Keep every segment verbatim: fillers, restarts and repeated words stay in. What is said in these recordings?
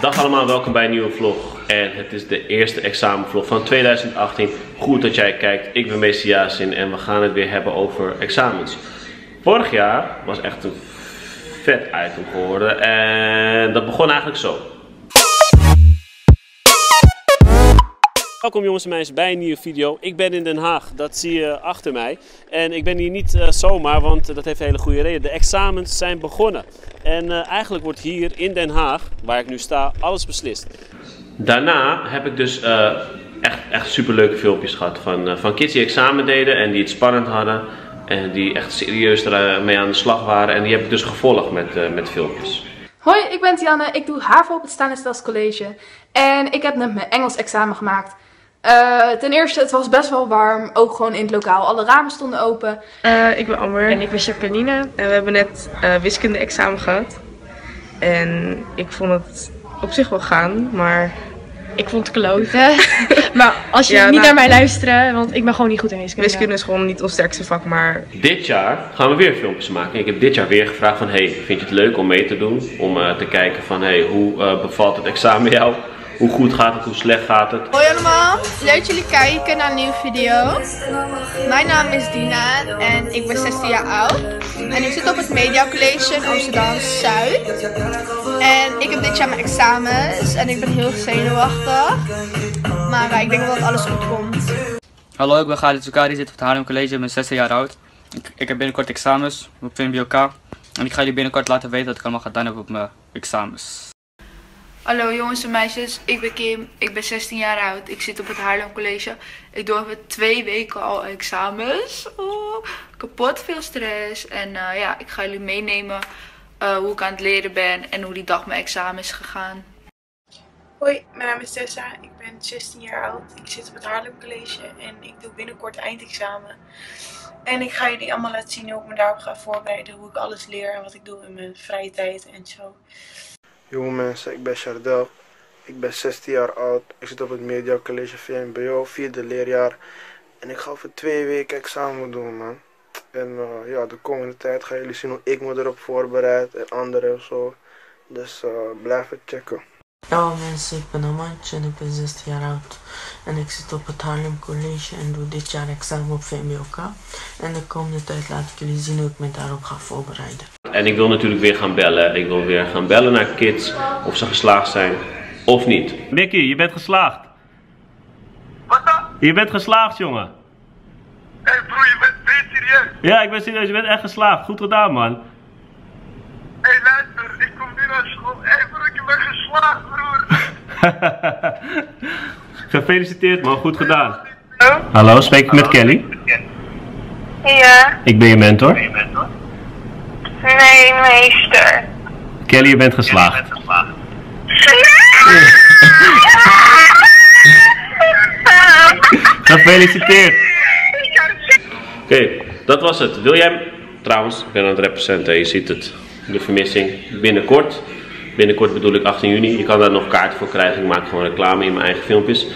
Dag allemaal, welkom bij een nieuwe vlog. En het is de eerste examenvlog van tweeduizend achttien. Goed dat jij kijkt, ik ben Meester Yasin en we gaan het weer hebben over examens. Vorig jaar was echt een vet item geworden en dat begon eigenlijk zo. Welkom jongens en meisjes bij een nieuwe video. Ik ben in Den Haag, dat zie je achter mij. En ik ben hier niet uh, zomaar, want uh, dat heeft een hele goede reden. De examens zijn begonnen. En uh, eigenlijk wordt hier in Den Haag, waar ik nu sta, alles beslist. Daarna heb ik dus uh, echt, echt superleuke filmpjes gehad van, uh, van kids die examen deden en die het spannend hadden. En die echt serieus ermee aan de slag waren. En die heb ik dus gevolgd met, uh, met filmpjes. Hoi, ik ben Janne. Ik doe HAVO op het Stanislas College. En ik heb net mijn Engels examen gemaakt. Uh, ten eerste, het was best wel warm, ook gewoon in het lokaal. Alle ramen stonden open. Uh, ik ben Amber. En ik ben Jacqueline. En we hebben net uh, wiskunde-examen gehad. En ik vond het op zich wel gaan, maar... Ik vond het kloten. Maar als je ja, niet nou... naar mij luisteren, want ik ben gewoon niet goed in wiskunde. Wiskunde is gewoon niet ons sterkste vak, maar... Dit jaar gaan we weer filmpjes maken. Ik heb dit jaar weer gevraagd van, hey, vind je het leuk om mee te doen? Om uh, te kijken van, hey, hoe uh, bevalt het examen jou? Hoe goed gaat het, hoe slecht gaat het? Hoi allemaal, leuk dat jullie kijken naar een nieuwe video. Mijn naam is Dina en ik ben zestien jaar oud. En ik zit op het Media College in Amsterdam-Zuid. En ik heb dit jaar mijn examens en ik ben heel zenuwachtig. Maar ik denk dat alles goed komt. Hallo, ik ben Gadi Zukari, zit op het Haarlem College en ben zestien jaar oud. Ik, ik heb binnenkort examens op V M B O K. En ik ga jullie binnenkort laten weten wat ik allemaal ga doen heb op mijn examens. Hallo jongens en meisjes, ik ben Kim, ik ben zestien jaar oud, ik zit op het Haarlem College. Ik doe over twee weken al examens, oh, kapot veel stress en uh, ja, ik ga jullie meenemen uh, hoe ik aan het leren ben en hoe die dag mijn examen is gegaan. Hoi, mijn naam is Tessa, ik ben zestien jaar oud, ik zit op het Haarlem College en ik doe binnenkort eindexamen. En ik ga jullie allemaal laten zien hoe ik me daarop ga voorbereiden, hoe ik alles leer en wat ik doe in mijn vrije tijd en zo. Jonge mensen, ik ben Sjardel, ik ben zestien jaar oud, ik zit op het Media College V M B O, vierde leerjaar. En ik ga over twee weken examen doen, man. En uh, ja, de komende tijd gaan jullie zien hoe ik me erop voorbereid en anderen of zo. Dus uh, blijf het checken. Hallo mensen, ik ben Amadj en ik ben zestien jaar oud. En ik zit op het Haarlem College en doe dit jaar examen op V M B O K. En de komende tijd laat ik jullie zien hoe ik me daarop ga voorbereiden. En ik wil natuurlijk weer gaan bellen. Ik wil weer gaan bellen naar kids of ze geslaagd zijn of niet. Mickey, je bent geslaagd. Wat dan? Je bent geslaagd, jongen. Hé hey broer, je bent, ben je serieus? Ja, ik ben serieus. Je bent echt geslaagd. Goed gedaan, man. Hé hey, luister, ik kom nu naar school. Hé hey, broer, ik ben geslaagd, broer. Gefeliciteerd, man. Goed gedaan. Hallo? Hallo, spreek ik met Kelly? Ja. Ik ben je mentor. Ik ben je mentor. Nee, meester. Kelly, je bent geslaagd. Ja, je bent geslaagd. Gefeliciteerd. Oké, okay, dat was het. Wil jij... Trouwens, ik ben aan het representen. Je ziet het. De vermissing binnenkort. Binnenkort bedoel ik achttien juni. Je kan daar nog kaart voor krijgen. Ik maak gewoon reclame in mijn eigen filmpjes.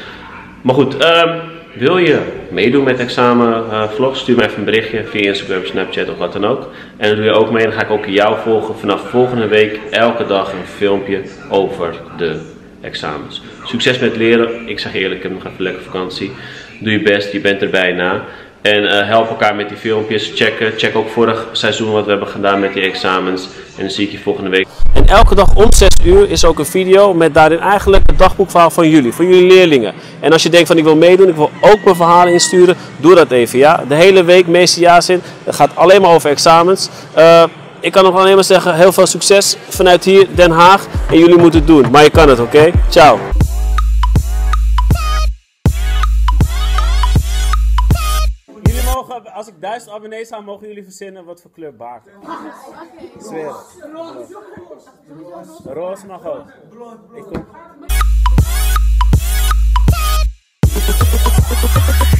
Maar goed, um, wil je meedoen met examen uh, vlog? Stuur me even een berichtje via Instagram, Snapchat of wat dan ook. En dan doe je ook mee. Dan ga ik ook jou volgen. Vanaf volgende week elke dag een filmpje over de examens. Succes met leren. Ik zeg eerlijk, ik heb nog even lekker vakantie. Doe je best. Je bent er bijna. En uh, help elkaar met die filmpjes, checken. Check ook vorig seizoen wat we hebben gedaan met die examens. En dan zie ik je volgende week. En elke dag om zes uur is ook een video met daarin eigenlijk het dagboekverhaal van jullie, van jullie leerlingen. En als je denkt van ik wil meedoen, ik wil ook mijn verhalen insturen, doe dat even, ja. De hele week, Meester Yasin, het gaat alleen maar over examens. Uh, ik kan nog alleen maar zeggen, heel veel succes vanuit hier, Den Haag. En jullie moeten het doen, maar je kan het, oké? Okay? Ciao. Als ik duizend abonnees ga, mogen jullie verzinnen wat voor kleur baard. Zweer. Roos. Roos mag ook. Ik kom.